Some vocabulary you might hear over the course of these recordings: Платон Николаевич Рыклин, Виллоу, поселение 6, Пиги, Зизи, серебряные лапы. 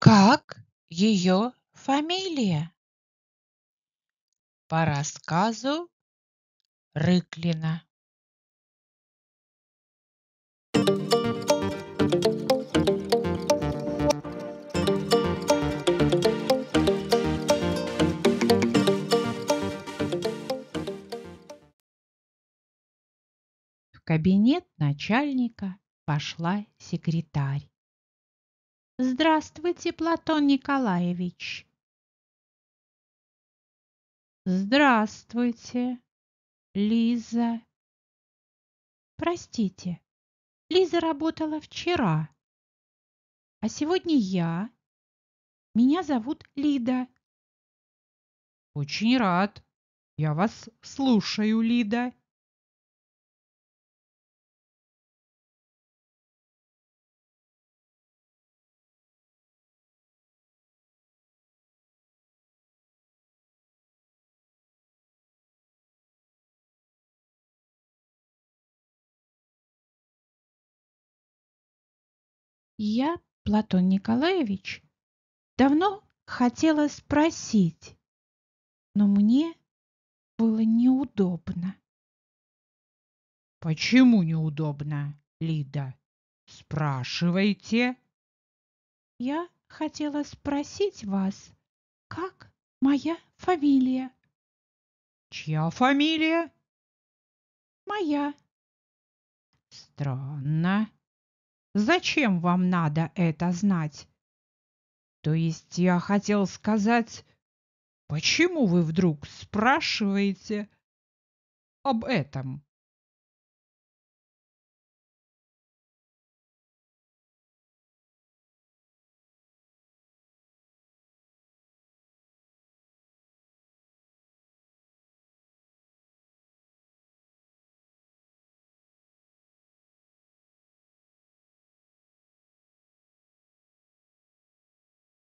Как ее фамилия? По рассказу Рыклина. В кабинет начальника пошла секретарь. Здравствуйте, Платон Николаевич. Здравствуйте, Лиза. Простите, Лиза работала вчера, а сегодня я. Меня зовут Лида. Очень рад. Я вас слушаю, Лида. Я, Платон Николаевич, давно хотела спросить, но мне было неудобно. Почему неудобно, Лида? Спрашивайте. Я хотела спросить вас, как моя фамилия? Чья фамилия? Моя. Странно. Зачем вам надо это знать? То есть я хотел сказать, почему вы вдруг спрашиваете об этом?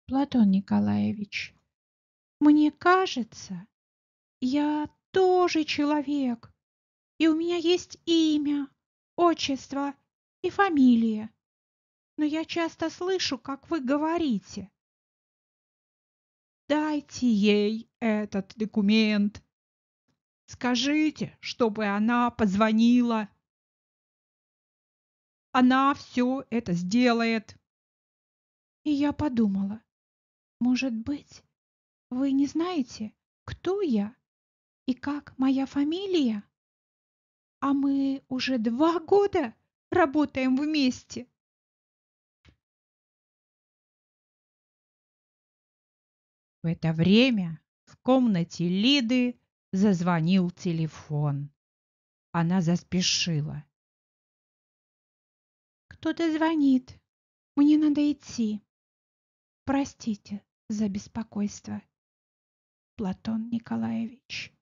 Платон Николаевич, мне кажется, я тоже человек, и у меня есть имя, отчество и фамилия, но я часто слышу, как вы говорите. Дайте ей этот документ, скажите, чтобы она позвонила. Она все это сделает. И я подумала. Может быть, вы не знаете, кто я и как моя фамилия? А мы уже 2 года работаем вместе. В это время в комнате Лиды зазвонил телефон. Она заспешила. Кто-то звонит. Мне надо идти. Простите за беспокойство, Платон Николаевич.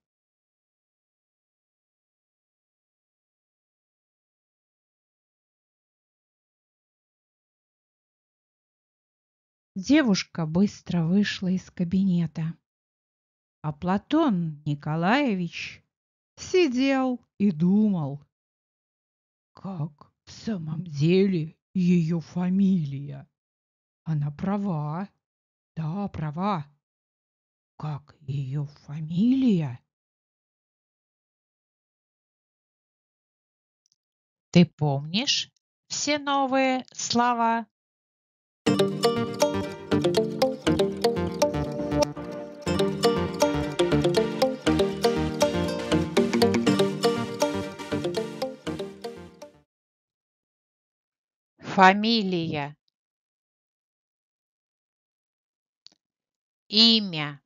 Девушка быстро вышла из кабинета, а Платон Николаевич сидел и думал, как в самом деле ее фамилия. Она права. Да, права. Как ее фамилия? Ты помнишь все новые слова? Фамилия. Имя.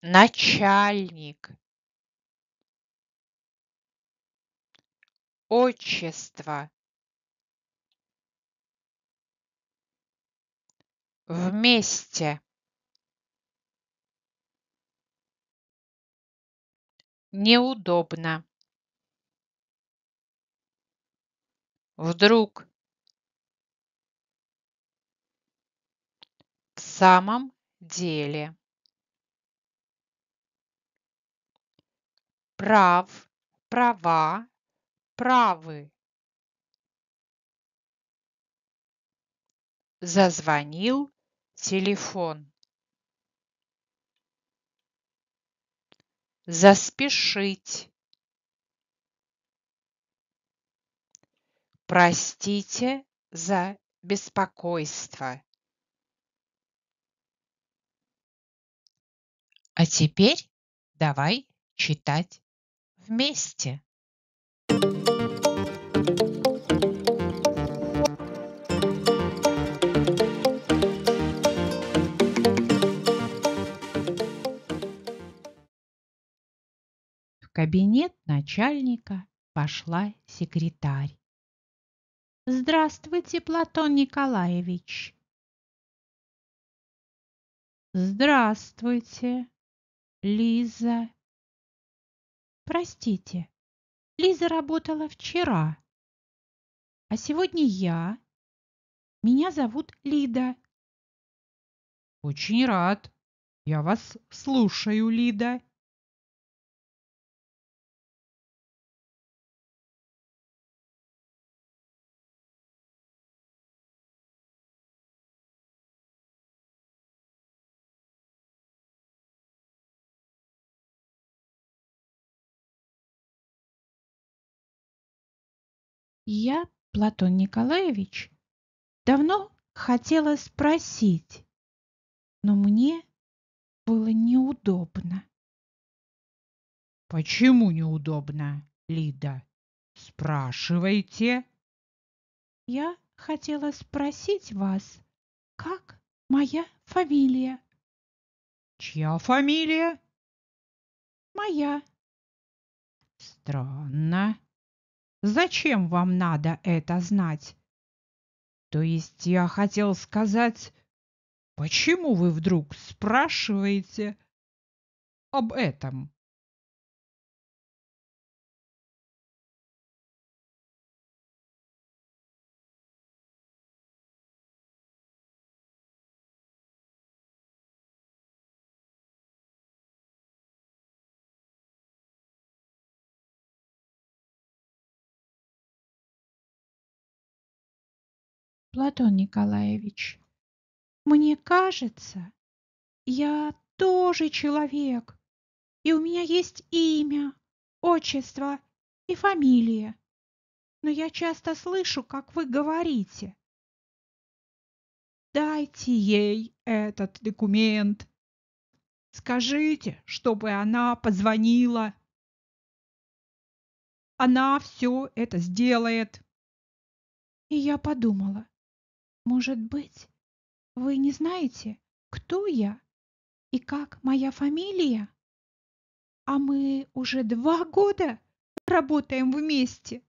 Начальник. Отчество. Вместе. Неудобно. Вдруг. В самом деле. Прав, права, правы. Зазвонил телефон. Заспешить. Простите за беспокойство. А теперь давай читать вместе. В кабинет начальника пошла секретарь. Здравствуйте, Платон Николаевич. Здравствуйте, Лиза. Простите, Лиза работала вчера, а сегодня я. Меня зовут Лида. Очень рад. Я вас слушаю, Лида. Я, Платон Николаевич, давно хотела спросить, но мне было неудобно. Почему неудобно, Лида? Спрашивайте. Я хотела спросить вас, как моя фамилия? Чья фамилия? Моя. Странно. Зачем вам надо это знать? То есть я хотел сказать, почему вы вдруг спрашиваете об этом? Платон Николаевич, мне кажется, я тоже человек, и у меня есть имя, отчество и фамилия, но я часто слышу, как вы говорите. Дайте ей этот документ, скажите, чтобы она позвонила. Она все это сделает. И я подумала. Может быть, вы не знаете, кто я и как моя фамилия? А мы уже 2 года работаем вместе.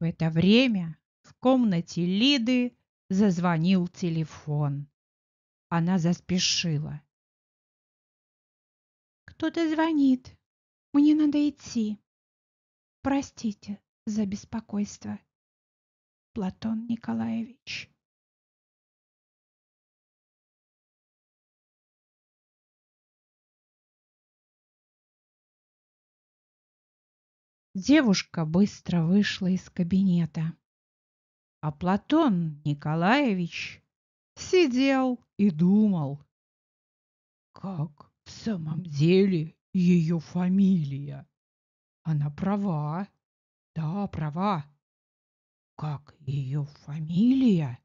В это время в комнате Лиды зазвонил телефон. Она заспешила. Кто-то звонит. Мне надо идти. Простите за беспокойство, Платон Николаевич. Девушка быстро вышла из кабинета, а Платон Николаевич сидел и думал, как в самом деле ее фамилия. Она права, да, права. Как ее фамилия?